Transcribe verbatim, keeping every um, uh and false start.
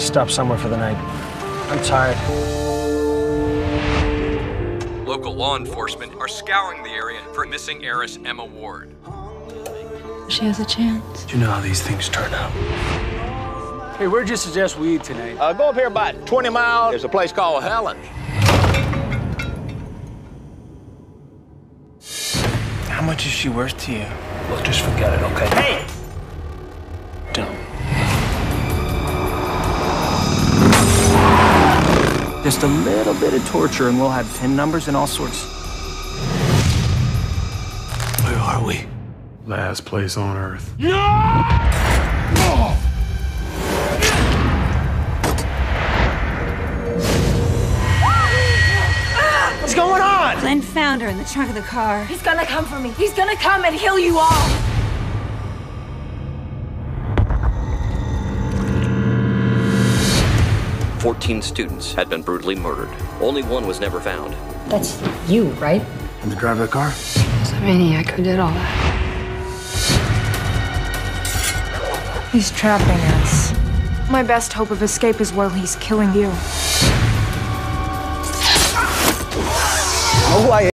Let's stop somewhere for the night. I'm tired. Local law enforcement are scouring the area for missing heiress Emma Ward. She has a chance. You know how these things turn out. Hey, where'd you suggest we eat tonight? Uh, go up here about twenty miles. There's a place called Helen. How much is she worth to you? Look, just forget it, okay? Hey! Don't. Just a little bit of torture and we'll have pin numbers and all sorts. Where are we? Last place on Earth. No! Oh! What's going on? Glenn found her in the trunk of the car. He's gonna come for me. He's gonna come and heal you all. Fourteen students had been brutally murdered. Only one was never found. That's you, right? And the driver of the car? It's a maniac who did all that. He's trapping us. My best hope of escape is while he's killing you. Oh, I